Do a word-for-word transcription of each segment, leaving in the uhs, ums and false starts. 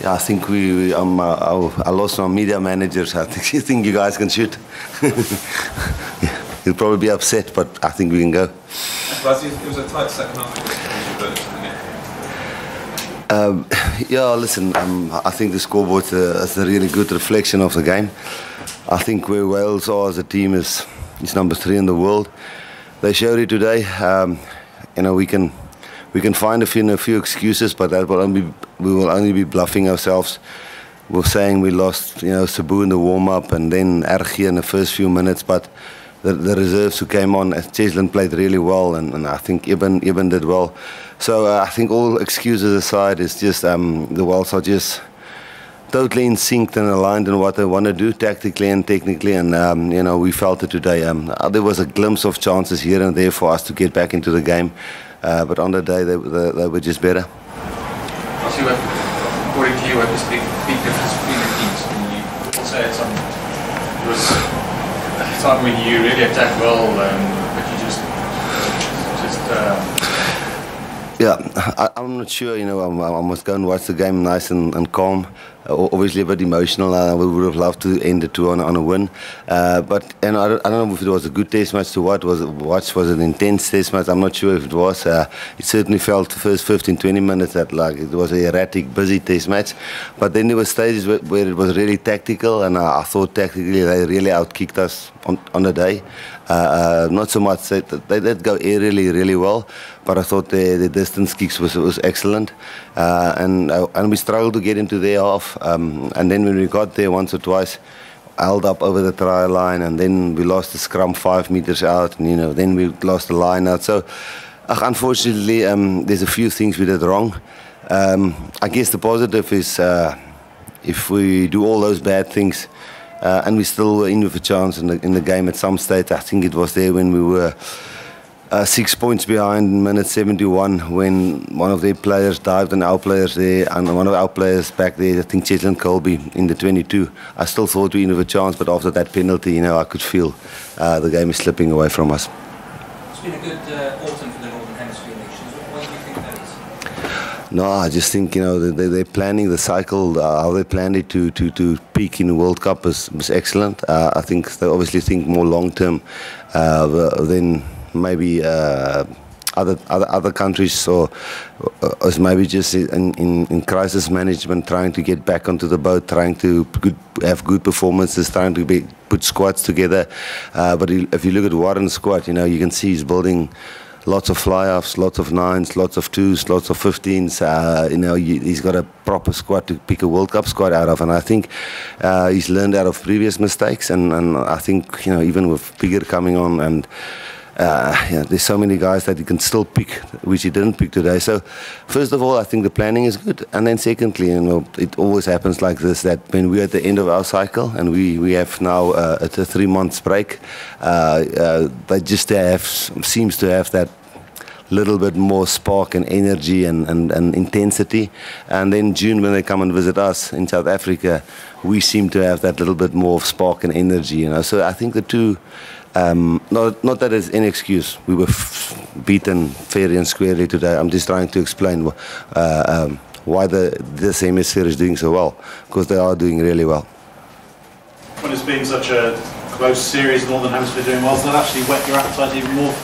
Yeah, I think we, we um, uh, I lost my media managers. I think you think you guys can shoot. Yeah, he'll probably be upset, but I think we can go. But it was a tight second half. Um, yeah, listen, um, I think the scoreboard uh, is a really good reflection of the game. I think where Wales are as a team is, is number three in the world. They showed it today. Um, you know, we can we can find a few, a few excuses, but that will only we will only be bluffing ourselves. We're saying we lost, you know, Sbu in the warm-up and then R G in the first few minutes, but the, the reserves who came on, Cheslin played really well, and, and I think Eben, Eben did well. So uh, I think all excuses aside, it's just um, the Welsh are just totally in sync and aligned in what they want to do tactically and technically, and um, you know, we felt it today. Um, there was a glimpse of chances here and there for us to get back into the game, uh, but on the day they, they, they were just better. What's your, according to you, what was the big difference between the teams? I mean, you say it's um, there was a time when you really attacked well, um, but you just just. Uh, Yeah, I, I'm not sure, you know, I, I must go and watch the game nice and, and calm. Uh, obviously a bit emotional, uh, we would have loved to end it on, on a win. Uh, but and I, don't, I don't know if it was a good test match to watch, was it, watch, was it an intense test match, I'm not sure if it was. Uh, it certainly felt the first fifteen to twenty minutes that like it was an erratic, busy test match. But then there were stages where, where it was really tactical, and I, I thought tactically they really outkicked us on, on the day. Uh, uh, not so much, they, they did go aerially really well, but I thought the, the distance kicks was, was excellent. Uh, and, uh, and we struggled to get into their half. Um, and then when we got there once or twice, held up over the try line, and then we lost the scrum five meters out, and you know, then we lost the line out. So uh, unfortunately, um, there's a few things we did wrong. Um, I guess the positive is uh, if we do all those bad things, Uh, and we still were in with a chance in the, in the game at some stage. I think it was there when we were uh, six points behind in minute seventy-one when one of their players dived and our players there, and one of our players back there, I think Cheslin Kolbe in the twenty-two. I still thought we were in with a chance, but after that penalty, you know, I could feel uh, the game is slipping away from us. It's been a good uh, autumn for the Northern Hemisphere nations. What do you think that is? No, I just think, you know, they, they're planning the cycle, uh, how they planned it to, to, to peak in the World Cup was, was excellent. Uh, I think they obviously think more long term uh, than maybe uh, other, other other countries, or as maybe just in, in, in crisis management, trying to get back onto the boat, trying to good, have good performances, trying to be, put squads together. Uh, but if you look at Warren's squad, you know, you can see he's building lots of fly-offs, lots of nines, lots of twos, lots of fifteens. Uh, you know, he's got a proper squad to pick a World Cup squad out of, and I think uh, he's learned out of previous mistakes. And, and I think, you know, even with Biggar coming on, and uh, you know, there's so many guys that he can still pick, which he didn't pick today. So, first of all, I think the planning is good, and then secondly, you know, it always happens like this, that when we're at the end of our cycle, and we we have now uh, a three months break, uh, uh, they just have seems to have that little bit more spark and energy and, and, and intensity. And then June, when they come and visit us in South Africa, we seem to have that little bit more of spark and energy, you know. So I think the two, um, not, not that it's an excuse. We were f beaten fairly and squarely today. I'm just trying to explain wh uh, um, why the, this hemisphere is doing so well, because they are doing really well. When it's been such a close series, Northern Hemisphere doing well, so that actually whet your appetite even more?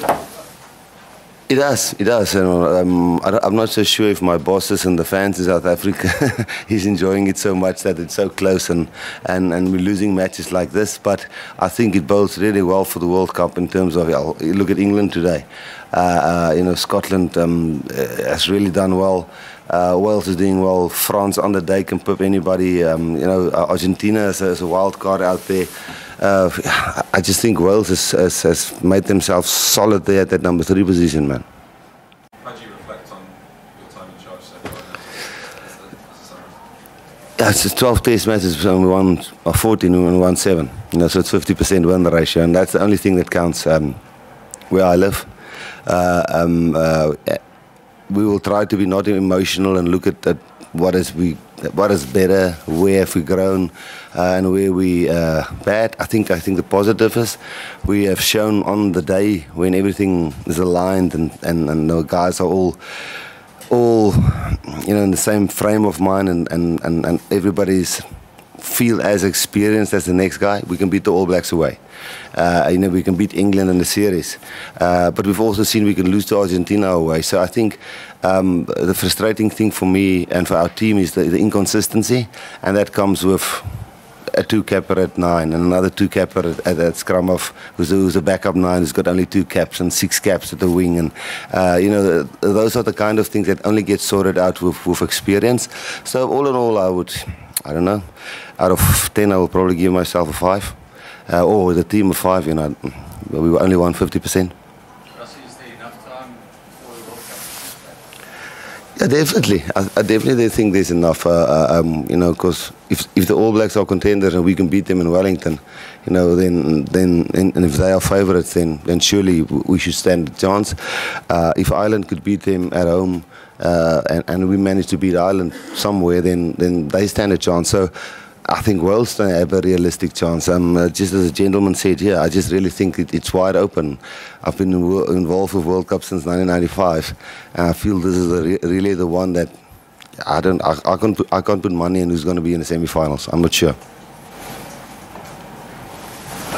It does, it does. You know, um, I, I'm not so sure if my bosses and the fans in South Africa is enjoying it so much that it's so close, and, and, and we're losing matches like this. But I think it bodes really well for the World Cup in terms of, you know, look at England today. Uh, uh, you know, Scotland um, has really done well. Uh, Wales is doing well. France on the day can pip anybody. Um, you know, Argentina is, is a wild card out there. Uh, I just think Wales has, has, has made themselves solid there at that number three position, man. How do you reflect on your time in charge so far? It's twelve test matches, and we won fourteen and we won seven. You know, so it's fifty percent win ratio, and that's the only thing that counts um, where I live. Uh, um, uh, we will try to be not emotional and look at, at what is we what is better, where have we grown, uh, and where we uh, bad. I think I think the positive is we have shown on the day when everything is aligned and and, and the guys are all all you know in the same frame of mind, and and and, and everybody's feel as experienced as the next guy, we can beat the All Blacks away. Uh, you know, we can beat England in the series. Uh, but we've also seen we can lose to Argentina away. So I think um, the frustrating thing for me and for our team is the, the inconsistency, and that comes with a two-capper at nine and another two-capper at, at, at scrum off, who's, who's a backup nine who's got only two caps and six caps at the wing, and uh, you know those are the kind of things that only get sorted out with, with experience. So all in all, I would. I don't know. Out of ten, I will probably give myself a five, uh, or the team a five. You know, we were only won fifty percent. Russell, is there enough time for the World Cup? Yeah, definitely. I, I definitely think there's enough. Uh, um, you know, because if if the All Blacks are contenders and we can beat them in Wellington, you know, then then and if they are favourites, then then surely we should stand a chance. Uh, if Ireland could beat them at home. Uh, and, and we managed to beat Ireland somewhere, then then they stand a chance. So I think Wales have a realistic chance. Um, uh, just as a gentleman said here, yeah, I just really think it, it's wide open. I've been involved with World Cup since nineteen ninety-five, and I feel this is a re really the one that I don't. I, I can't. Put, I can't put money on who's going to be in the semi-finals. I'm not sure. I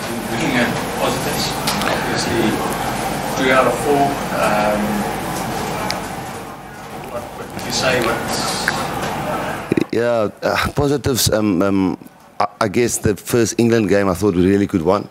think looking at positives, obviously three out of four. Um, Yeah, uh, positives. Um, um, I, I guess the first England game I thought we really could won,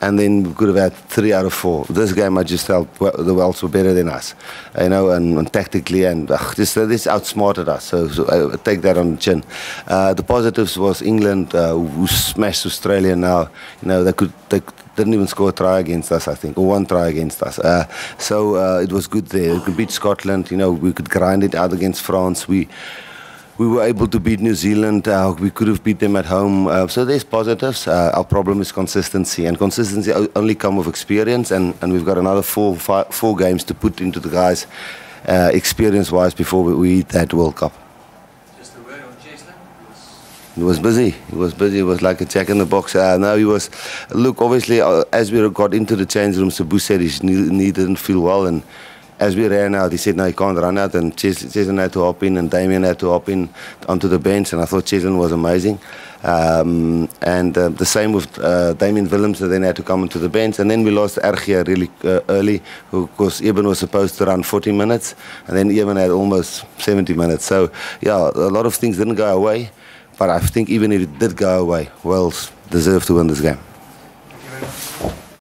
and then we could have had three out of four. This game I just felt well, the Welsh were better than us, you know, and, and tactically and uh, just uh, this outsmarted us. So, so I take that on the chin. Uh, the positives was England uh, who smashed Australia. Now, you know, they could they. Didn't even score a try against us, I think, or one try against us. Uh, so uh, it was good there. We could beat Scotland. You know, we could grind it out against France. We we were able to beat New Zealand. Uh, we could have beat them at home. Uh, so there's positives. Uh, our problem is consistency, and consistency only comes with experience. And, and we've got another four five, four games to put into the guys uh, experience-wise before we, we eat that World Cup. He was busy. He was busy. It was like a check in the box. Uh, now he was. Look, obviously, uh, as we got into the change room, Sbu said he, he didn't feel well, and as we ran out, he said, "No, he can't run out." And Cheslin had to hop in, and Damien had to hop in onto the bench. And I thought Cheslin was amazing. Um, and uh, the same with uh, Damien Willems, and then had to come into the bench. And then we lost R G really uh, early, because Eben was supposed to run forty minutes, and then Eben had almost seventy minutes. So yeah, a lot of things didn't go away. But I think even if it did go away, Wales deserved to win this game.